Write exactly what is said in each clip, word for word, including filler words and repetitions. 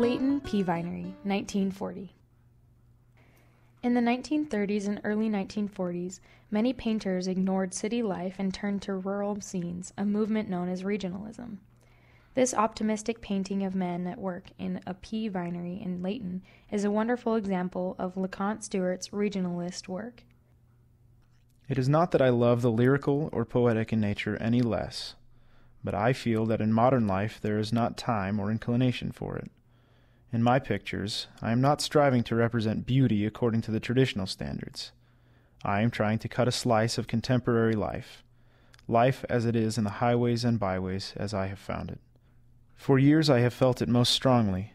Layton Pea Vinery, nineteen forty. In the nineteen thirties and early nineteen forties, many painters ignored city life and turned to rural scenes, a movement known as regionalism. This optimistic painting of men at work in a pea vinery in Layton is a wonderful example of LeConte Stewart's regionalist work. It is not that I love the lyrical or poetic in nature any less, but I feel that in modern life there is not time or inclination for it. In my pictures, I am not striving to represent beauty according to the traditional standards. I am trying to cut a slice of contemporary life, life as it is in the highways and byways as I have found it. For years I have felt it most strongly,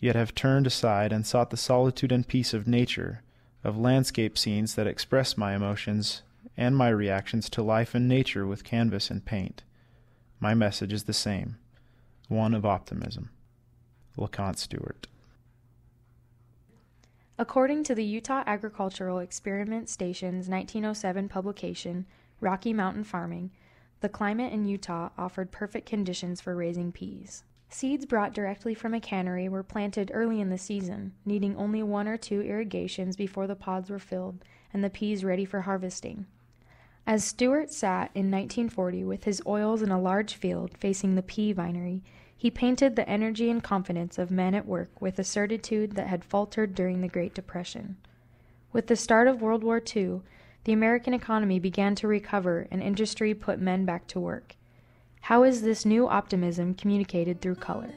yet have turned aside and sought the solitude and peace of nature, of landscape scenes that express my emotions and my reactions to life and nature with canvas and paint. My message is the same, one of optimism. LeConte Stewart. According to the Utah Agricultural Experiment Station's nineteen oh seven publication, Rocky Mountain Farming, the climate in Utah offered perfect conditions for raising peas. Seeds brought directly from a cannery were planted early in the season, needing only one or two irrigations before the pods were filled and the peas ready for harvesting. As Stewart sat in nineteen forty with his oils in a large field facing the pea vinery, he painted the energy and confidence of men at work with a certitude that had faltered during the Great Depression. With the start of World War Two, the American economy began to recover and industry put men back to work. How is this new optimism communicated through color?